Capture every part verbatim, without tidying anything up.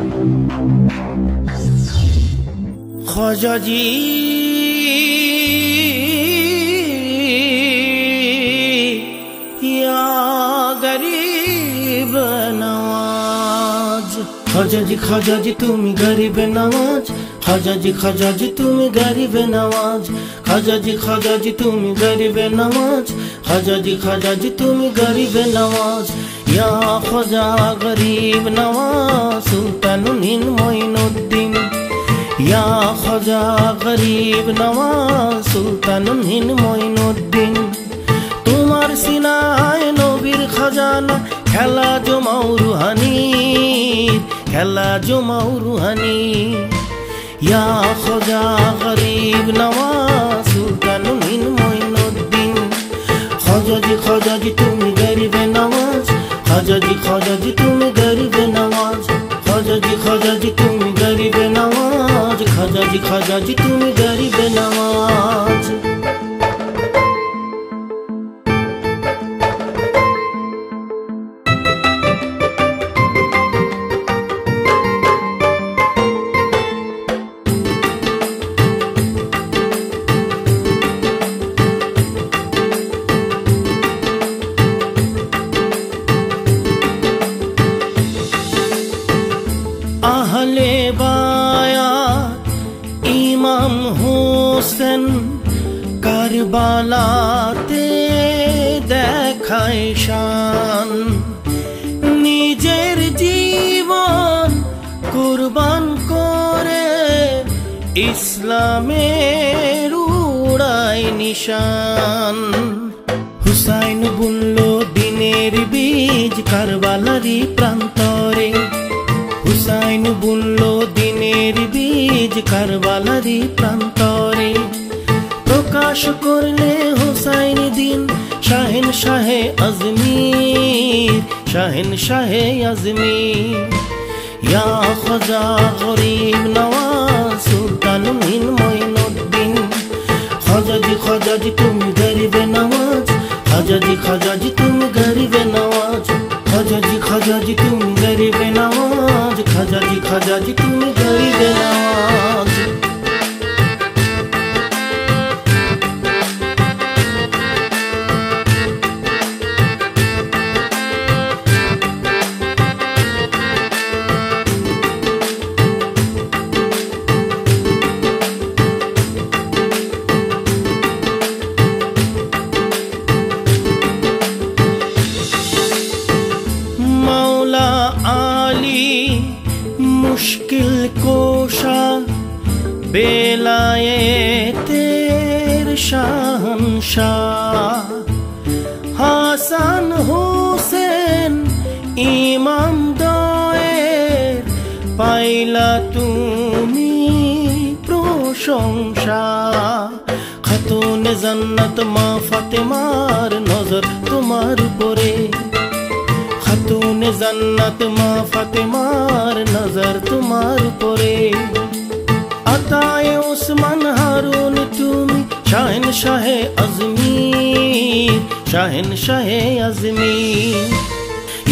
ख्वाजा जी या गरीब नवाज, ख्वाजा जी ख्वाजा जी तुम गरीब नवाज, ख्वाजा जी ख्वाजा जी तुम गरीब नवाज, ख्वाजा जी ख्वाजा जी तुम गरीब नवाज, ख्वाजा जी ख्वाजा जी तुम गरीब नवाज। या ख्वाजा गरीब नवाज सुल्तानुल हिंद मोइनुद्दीन, या ख्वाजा गरीब नवाज सुल्तानुल हिंद मोइनुद्दीन। তোমার সিনায় নবীর খাজানা, খেলা জমাও রুহানি, খেলা জমাও রুহানি। या ख्वाजा गरीब नवाज सुल्तानुल हिंद मोइनुद्दीन, ख्वाजा जी ख्वाजा जी तुम गरीब नवाज, ख्वाजा जी ख्वाजा जी तुम गरीब नवाज, ख्वाजा जी ख्वाजा जी तुम गरीब नवाज, ख्वाजा जी ख्वाजा जी तुम गरीब नवाज। কারবালাতে দেখায় শান, নিজের জীবন কুরবান করে ইসলামের উড়ায় নিশান। হুসাইন বুনলো দিনের বীজ কারবালারি প্রান্তরে, হুসাইন বুনলো দিনের বীজ কারবালারি প্রান্তরে। প্রকাশ করলে হুসাইন দিন শাহেনশাহ-এ-আজমির, শাহেনশাহ-এ-আজমির। ইয়া খ্বাজা গরীব নওয়াজ সুলতানুল হিন্দ মোইনুদ্দিন, খ্বাজা জি খ্বাজা জি তুমি গরিব নওয়াজ, খ্বাজা জি খ্বাজা জি তুমি গরিব নওয়াজ, খ্বাজা জি খ্বাজা জি তুমি গরিব নওয়াজ, খ্বাজা জি খ্বাজা জি তুমি গরিব নওয়াজ। মুশকিল কোশা বেলায়েতের শাহান শাহ, হাসান হুসেন ইমাম দয়ের পাইলা তুমি প্রশংসা। খাতুন-এ-জান্নাত মা ফাতেমার নজর তোমার উপরে, খাতুন-এ-জান্নাত মা ফাতেমার নজর তোমার পরে। আতায়ে উসমান হারুনি তুমি শাহেনশাহ-এ-আজমির, শাহেনশাহ-এ-আজমির।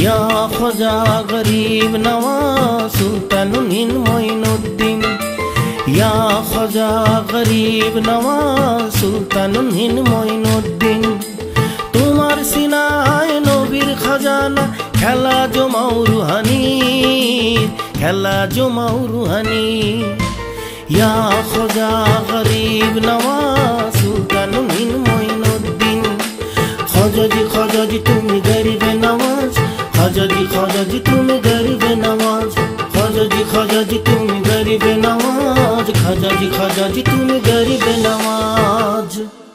ইয়া খ্বাজা গরীব নওয়াজ সুলতানুল হিন্দ মোইনুদ্দিন, ইয়া খ্বাজা গরীব নওয়াজ সুলতানুল হিন্দ মোইনুদ্দিন। তোমার সিনায় নবীর খাজানা, খেলা জমাও রুহানি, খেলা জমাও রুহানি। ইয়া খ্বাজা গরীব নওয়াজ সুলতানুল হিন্দ মোইনুদ্দিন, খ্বাজা জি খ্বাজা জি তুমি গরিব নওয়াজ, খ্বাজা জি খ্বাজা জি তুমি গরিব নওয়াজ, খ্বাজা জি খ্বাজা জি তুমি গরিব নওয়াজ, খ্বাজা জি খ্বাজা জি তুমি গরিব নওয়াজ।